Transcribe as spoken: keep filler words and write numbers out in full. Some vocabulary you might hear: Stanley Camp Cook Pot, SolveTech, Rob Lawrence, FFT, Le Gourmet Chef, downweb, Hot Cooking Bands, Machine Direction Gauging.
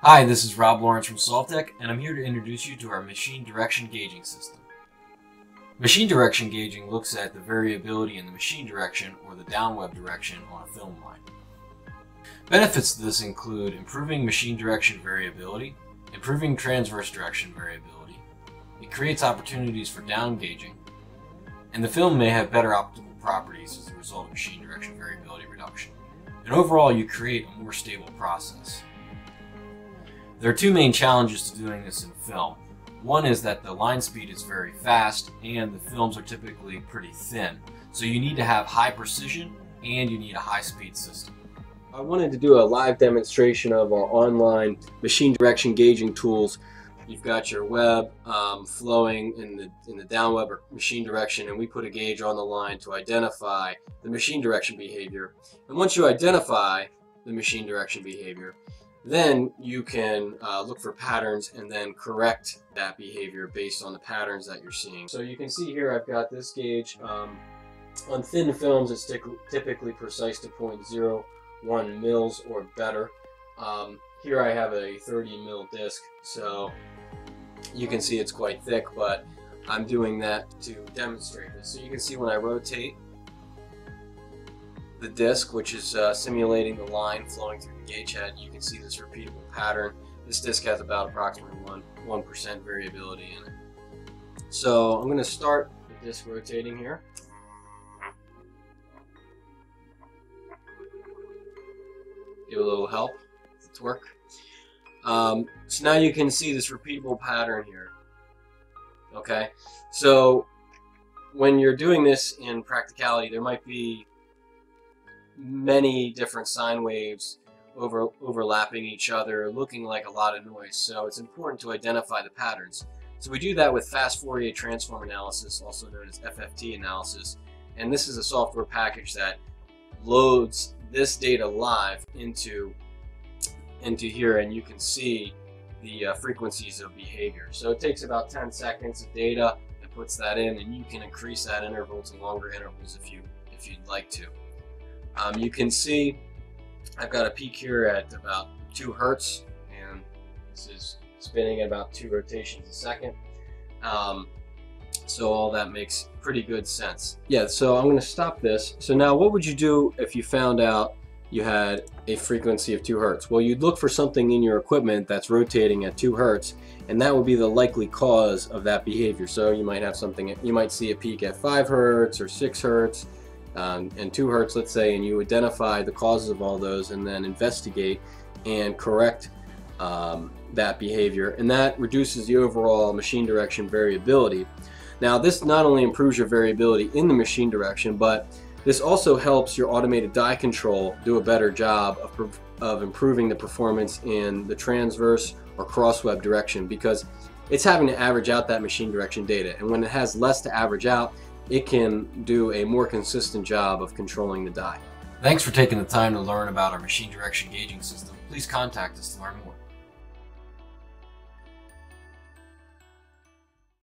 Hi, this is Rob Lawrence from SolveTech, and I'm here to introduce you to our Machine Direction Gauging system. Machine Direction Gauging looks at the variability in the machine direction or the downweb direction on a film line. Benefits to this include improving machine direction variability, improving transverse direction variability, it creates opportunities for down gauging, and the film may have better optical properties as a result of machine direction variability reduction. And overall, you create a more stable process. There are two main challenges to doing this in film. One is that the line speed is very fast and the films are typically pretty thin. So you need to have high precision and you need a high speed system. I wanted to do a live demonstration of our online machine direction gauging tools. You've got your web um, flowing in the, in the downweb or machine direction, and we put a gauge on the line to identify the machine direction behavior. And once you identify the machine direction behavior, then you can uh, look for patterns and then correct that behavior based on the patterns that you're seeing. So you can see here I've got this gauge. Um, on thin films, it's typically precise to zero point zero one mils or better. Um, here I have a thirty mil disc, so you can see it's quite thick, but I'm doing that to demonstrate this. So you can see when I rotate the disc, which is uh, simulating the line flowing through the gauge head, you can see this repeatable pattern. This disc has about approximately one, one percent variability in it. So I'm going to start the disc rotating here. Give a little help. It's work. Um, so now you can see this repeatable pattern here. Okay, so when you're doing this in practicality, there might be many different sine waves over, overlapping each other, looking like a lot of noise. So it's important to identify the patterns. So we do that with fast Fourier transform analysis, also known as F F T analysis. And this is a software package that loads this data live into, into here, and you can see the uh, frequencies of behavior. So it takes about ten seconds of data and puts that in, and you can increase that interval to longer intervals if, you, if you'd like to. Um, you can see I've got a peak here at about two hertz, and this is spinning at about two rotations a second. Um, so all that makes pretty good sense. Yeah, so I'm going to stop this. So now what would you do if you found out you had a frequency of two hertz? Well, you'd look for something in your equipment that's rotating at two hertz, and that would be the likely cause of that behavior. So you might have something, you might see a peak at five hertz or six hertz. Um, and two hertz, let's say, and you identify the causes of all those and then investigate and correct um, that behavior, and that reduces the overall machine direction variability. Now this not only improves your variability in the machine direction, but this also helps your automated die control do a better job of, of improving the performance in the transverse or crossweb direction, because it's having to average out that machine direction data, and when it has less to average out, it can do a more consistent job of controlling the die. Thanks for taking the time to learn about our machine direction gauging system. Please contact us to learn more.